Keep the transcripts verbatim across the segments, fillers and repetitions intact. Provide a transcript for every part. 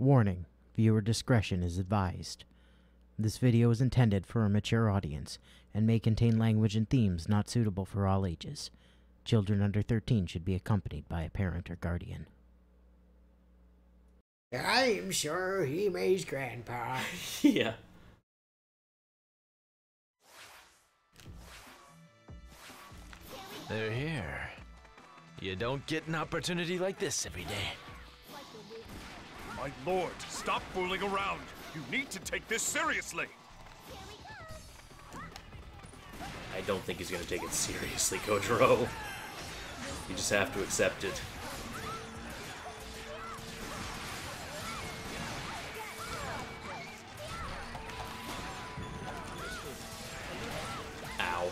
Warning, viewer discretion is advised. This video is intended for a mature audience and may contain language and themes not suitable for all ages. Children under thirteen should be accompanied by a parent or guardian. I'm sure he made grandpa. Yeah. They're here. You don't get an opportunity like this every day. My lord, stop fooling around. You need to take this seriously. I don't think he's gonna take it seriously, Kojiro. You just have to accept it. Ow.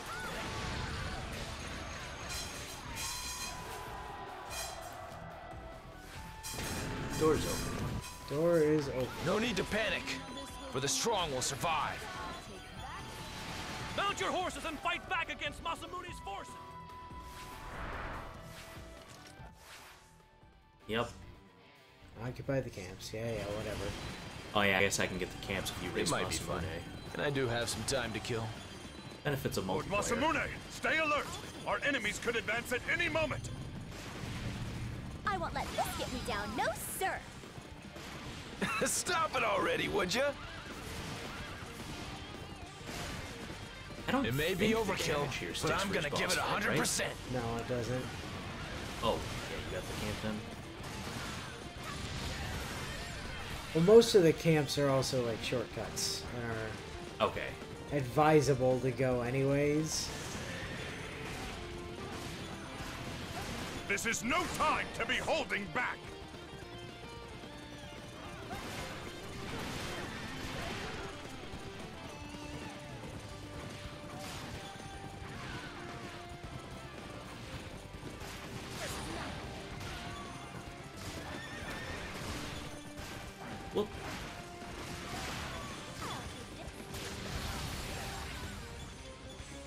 Door's open. Door is open. No need to panic, for the strong will survive. Mount your horses and fight back against Masamune's forces. Yep. Occupy the camps. Yeah, yeah, whatever. Oh yeah, I guess I can get the camps if you raise Masamune. It might be fun, eh? And I do have some time to kill. Benefits of multiplayer. Lord Masamune, stay alert. Our enemies could advance at any moment. I won't let this get me down, no sir. Stop it already, would you? I don't. It may be overkill, but I'm gonna give it a hundred percent. No, it doesn't. Oh, okay, you got the camp then. Well, most of the camps are also like shortcuts and are okay, advisable to go anyways. This is no time to be holding back.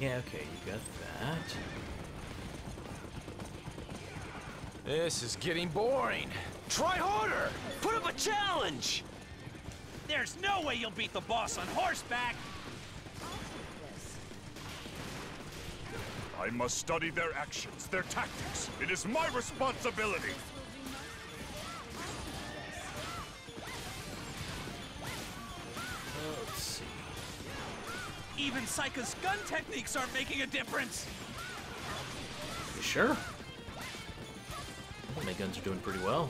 Yeah, okay, you got that. This is getting boring. Try harder! Put up a challenge! There's no way you'll beat the boss on horseback! I must study their actions, their tactics. It is my responsibility! Even Saika's gun techniques aren't making a difference! You sure? My guns are doing pretty well.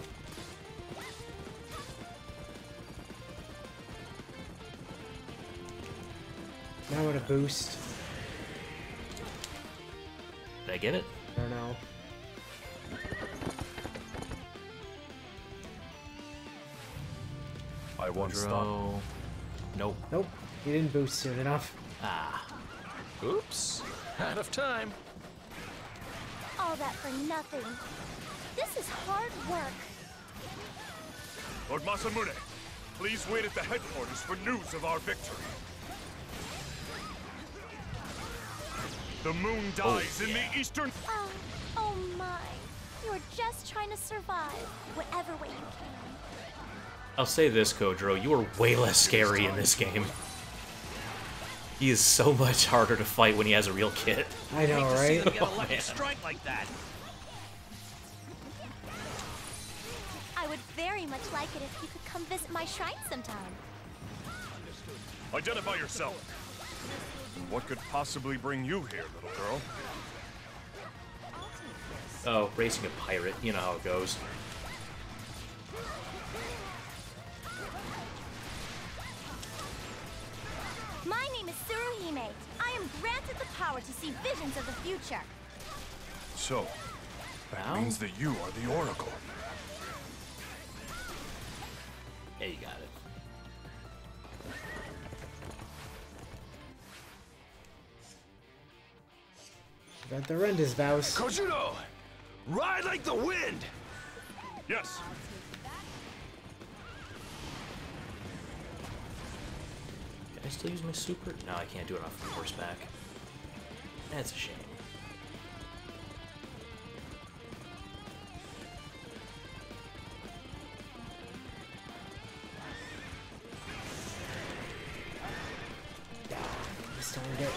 Now what a boost. Did I get it? I don't know. I won't stop. Nope. Nope. You didn't boost soon enough. Ah. Oops. Out of time. All that for nothing. This is hard work. Lord Masamune, please wait at the headquarters for news of our victory. The moon dies oh, yeah. in the eastern... Oh, oh my. You're just trying to survive whatever way you can. I'll say this, Kojiro, you are way less scary in this game. He is so much harder to fight when he has a real kit. I know, right? I oh, strike like that. I would very much like it if you could come visit my shrine sometime. Identify yourself. And what could possibly bring you here, little girl? Oh, racing a pirate. You know how it goes. My name is Tsuruhime. I am granted the power to see visions of the future. So, that wow. means that you are the Oracle. Yeah, you got it. Got the Renda's vows. Kojūrō! Ride like the wind! Yes. I still use my super? No, I can't do it off the horseback. That's a shame. Darn it.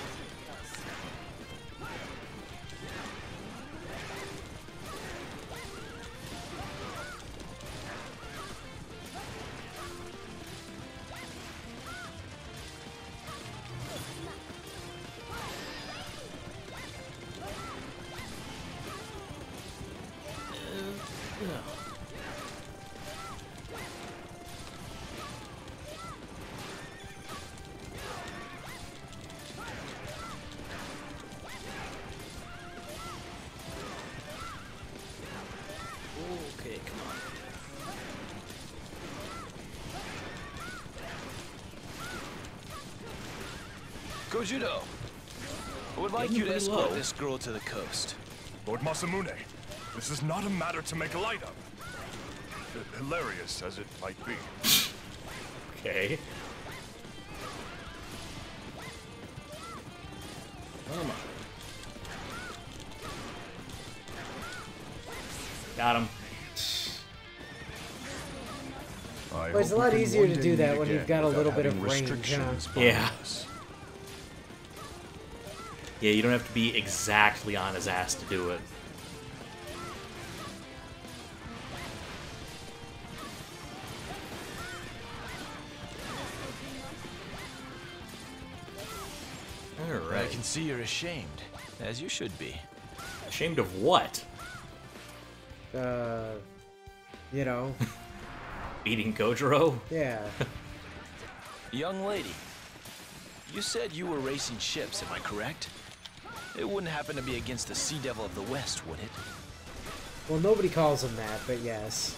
Kojiro, I would like you to escort this girl to the coast. Lord Masamune, this is not a matter to make light of. H hilarious as it might be. Okay. Come on. Got him. Well, it's a lot easier to do that when you've got a little bit of range. Yeah. Yeah, you don't have to be exactly on his ass to do it. Alright. I can see you're ashamed, as you should be. Ashamed of what? Uh, you know. Beating Kojiro? Yeah. Young lady, you said you were racing ships, am I correct? It wouldn't happen to be against the Sea Devil of the West, would it? Well, nobody calls him that, but yes.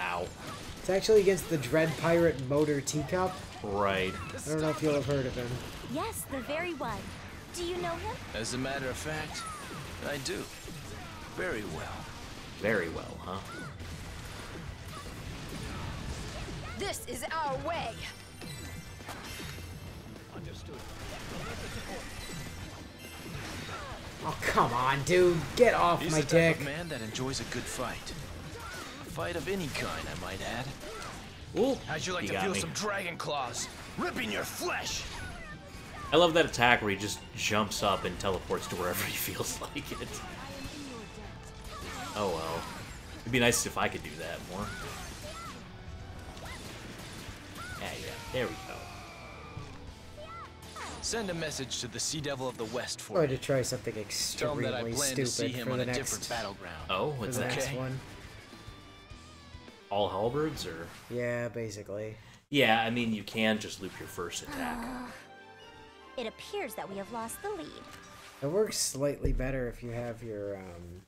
Ow. It's actually against the Dread Pirate Motor Teacup. Right. I don't know if you'll have heard of him. Yes, the very one. Do you know him? As a matter of fact, I do. Very well. Very well, huh? This is our way. Understood. Oh, come on, dude. Get off He's my the dick. Type of man that enjoys a good fight. A fight of any kind, I might add. Ooh, how'd you like to feel me. Some dragon claws ripping your flesh? I love that attack where he just jumps up and teleports to wherever he feels like it. Oh well. It'd be nice if I could do that more. Yeah, yeah. There we go. Send a message to the Sea Devil of the West for me. To try something extremely that I stupid to see him for on the a next battleground. Oh, what's that? Okay. One. All halberds, or yeah, basically. Yeah, I mean you can just loop your first attack. Uh, it appears that we have lost the lead. It works slightly better if you have your um,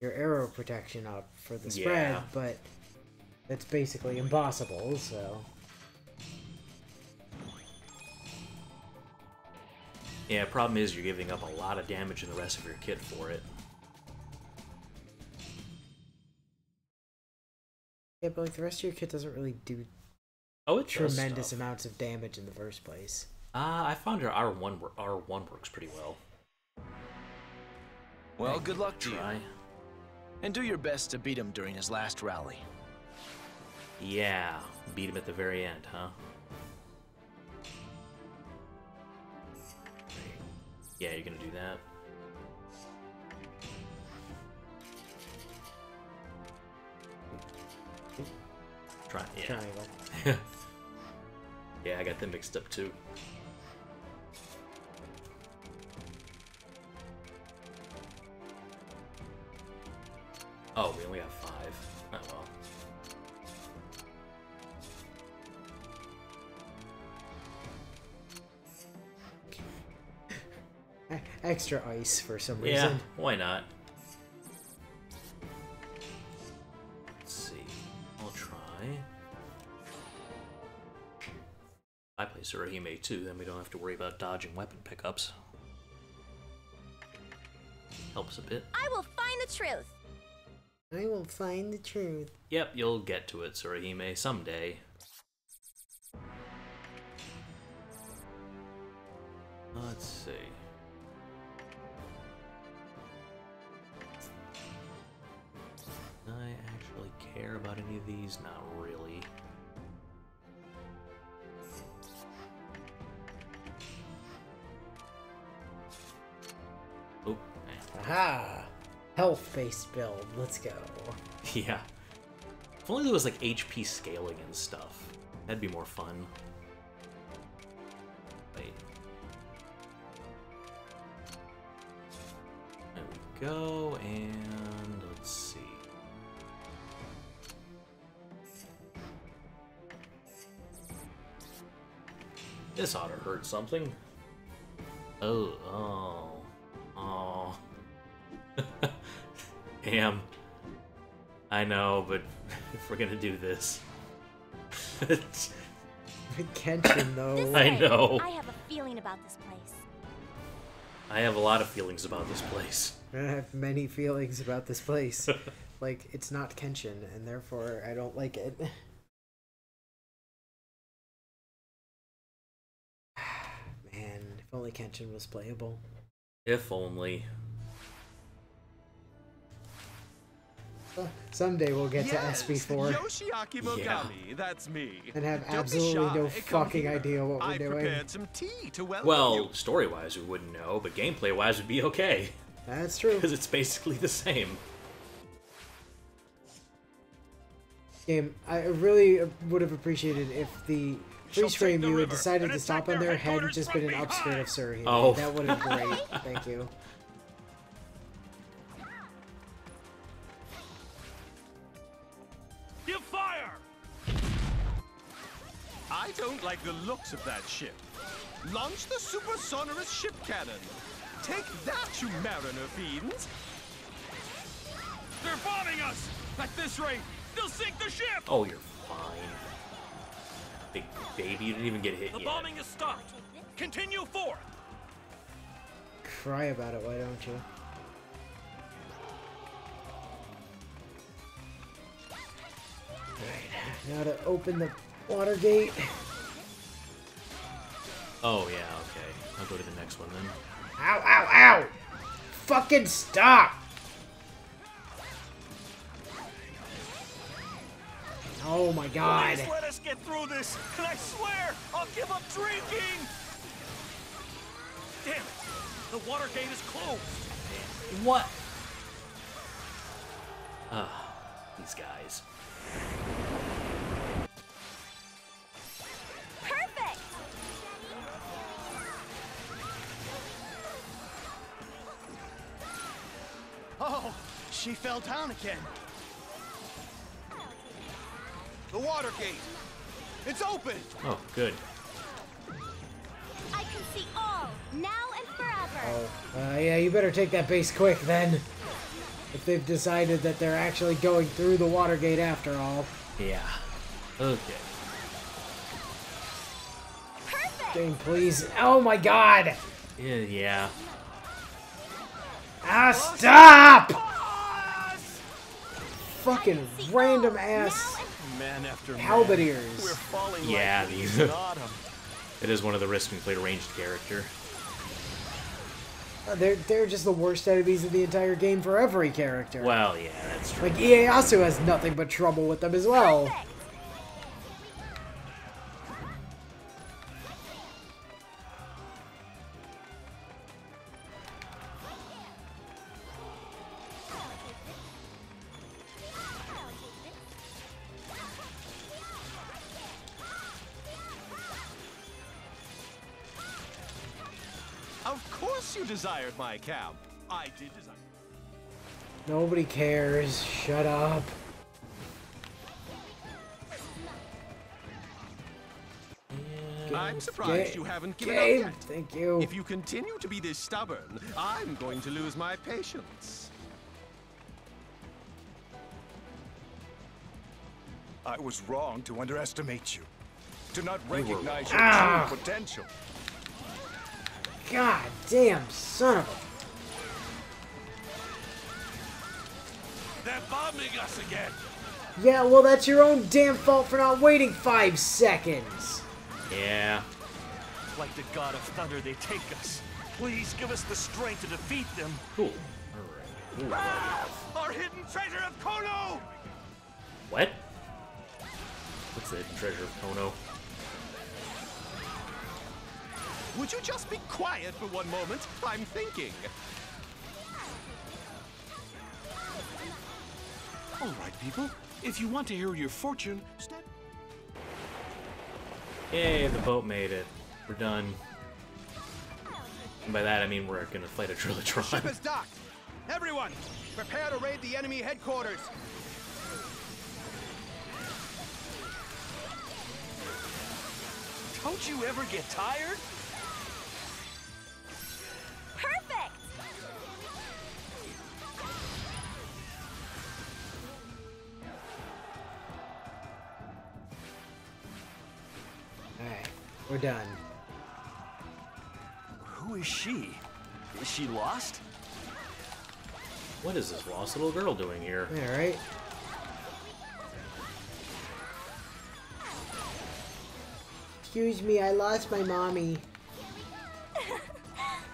your arrow protection up for the spread, yeah. But that's basically impossible. So. Yeah, problem is you're giving up a lot of damage in the rest of your kit for it. Yeah, but like the rest of your kit doesn't really do oh, it tremendous amounts of damage in the first place. Uh, I found your R one R one works pretty well. Well, good luck to you. And do your best to beat him during his last rally. Yeah, beat him at the very end, huh? Yeah, you're gonna do that. Tri yeah. Triangle. Yeah, I got them mixed up too. Oh, we only have five. Oh well. Extra ice for some reason. Yeah, why not? Let's see. I'll try. I play Tsuruhime too, then we don't have to worry about dodging weapon pickups. Helps a bit. I will find the truth. I will find the truth. Yep, you'll get to it, Tsuruhime, someday. Let's see. I actually care about any of these? Not really. Aha! Health-based build. Let's go. Yeah. If only there was like H P scaling and stuff. That'd be more fun. Wait. There we go, and let's see. This ought to hurt something. Oh, oh, oh. Damn. I know, but if we're gonna do this. Kenshin, though. This way. I know. I have a feeling about this place. I have a lot of feelings about this place. I have many feelings about this place. Like, it's not Kenshin, and therefore I don't like it. Man, if only Kenshin was playable. If only. Well, someday we'll get yes, to S B four. Yoshiaki Mogami, yeah. That's me. And have Don't absolutely no fucking idea what we're I doing. Some tea to well, story-wise we wouldn't know, but gameplay-wise would be okay. That's true. Because it's basically the same. Game, I really would have appreciated if the freeze frame you had decided to stop on there hadn't just been an upskirt of Surrey. Oh. That would have been great. Thank you. You fire! I don't like the looks of that ship. Launch the super sonorous ship cannon. Take that, you mariner fiends! They're bombing us! At this rate, they'll sink the ship! Oh, you're fine. Big baby, you didn't even get hit yet. The bombing is stopped. Continue forth. Cry about it, why don't you? Now to open the Watergate. Oh, yeah, okay. I'll go to the next one then. Ow, ow, ow! Fucking stop! Oh my god. Please let us get through this, and I swear I'll give up drinking! Damn it! The Watergate is closed! What? Ah, uh, these guys. Perfect. Oh, she fell down again. The Watergate. It's open. Oh, good. I can see all now and forever. Oh, uh, yeah, you better take that base quick then. If they've decided that they're actually going through the Watergate after all. Yeah. Okay. Perfect. Game, please. Oh my god! Yeah. yeah. Ah, stop! Boss! Fucking random ass man after halberdiers. Yeah, these. It is one of the risks when you play a ranged character. Uh, they're, they're just the worst enemies of the entire game for every character. Well, yeah, that's true. Like, Ieyasu has nothing but trouble with them as well. Perfect. Desired my cab. I did desire. Nobody cares. Shut up. Get, I'm surprised get, you haven't given game. Up yet. Thank you. If you continue to be this stubborn, I'm going to lose my patience. I was wrong to underestimate you. Do not recognize your ah. true potential. God damn son of a... They're bombing us again! Yeah, well that's your own damn fault for not waiting five seconds! Yeah. Like the god of thunder, they take us. Please give us the strength to defeat them. Cool. Alright. Ah! Our hidden treasure of Kono! What? What's the hidden treasure of Kono? Would you just be quiet for one moment? I'm thinking. All right, people. If you want to hear your fortune, step. Yay, the boat made it. We're done. And by that, I mean we're gonna fight a Drillatron. Ship is docked. Everyone, prepare to raid the enemy headquarters. Don't you ever get tired? Perfect! Alright, we're done. Who is she? Is she lost? What is this lost little girl doing here? Alright. Excuse me, I lost my mommy.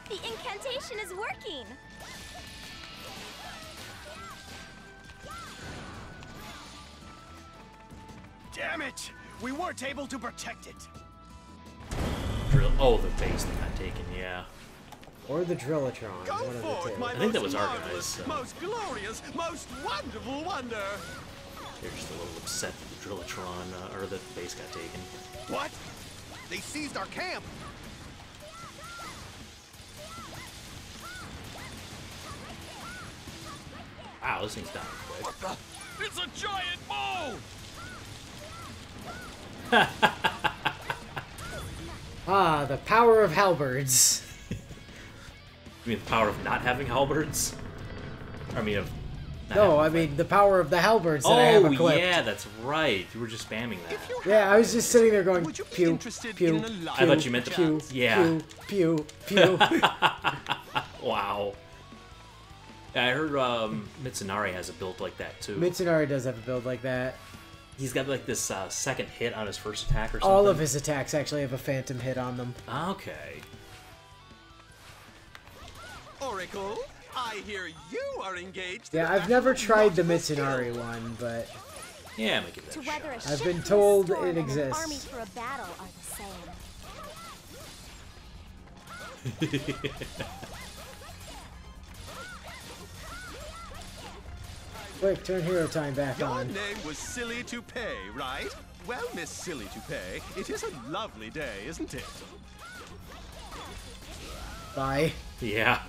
The incantation is working. Damn it! We weren't able to protect it. Drill. Oh, the base that got taken, yeah. Or the Drillatron. Go one forth, of the two. I think that was organized. So. Most glorious, most wonderful wonder. They're just a little upset that the Drillatron uh, or the base got taken. What? They seized our camp. Wow, this thing's dying quick. What the? It's a giant mole! Ah, the power of halberds. You mean the power of not having halberds? I mean, of. No, I mean the power of the halberds that oh, I have equipped. Oh yeah, that's right. You were just spamming that. Yeah, I was just sitting there going, pew, pew, pew, I thought you meant the pew, yeah. pew, pew, pew. Wow. Yeah, I heard um, Mitsunari has a build like that too. Mitsunari does have a build like that. He's got like this uh, second hit on his first attack or something. All of his attacks actually have a phantom hit on them. Okay. Oracle. I hear you are engaged. Yeah, I've never tried the Mitsunari one, but yeah, I'm gonna give that a shot. I've been told it exists. Quick, turn hero time back Your on. Your name was Silly Toupé, right? Well, Miss Silly Toupé, it is a lovely day, isn't it? Bye. Yeah.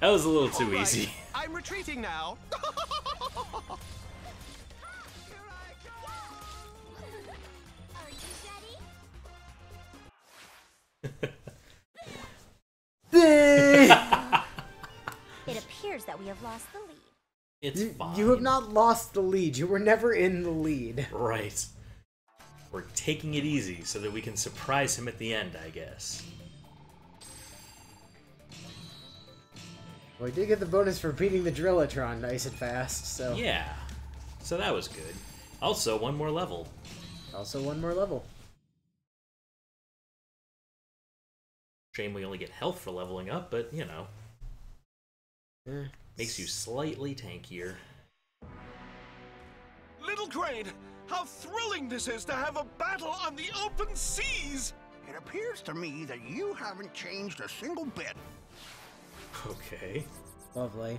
That was a little too right. easy. I'm retreating now. It appears that we have lost the lead. It's you, fine. You have not lost the lead. You were never in the lead. Right. We're taking it easy so that we can surprise him at the end, I guess. Well, I did get the bonus for beating the Drillatron nice and fast, so... Yeah, so that was good. Also, one more level. Also, one more level. Shame we only get health for leveling up, but, you know... Eh, makes you slightly tankier. Little Crane, how thrilling this is to have a battle on the open seas! It appears to me that you haven't changed a single bit. Okay. Lovely.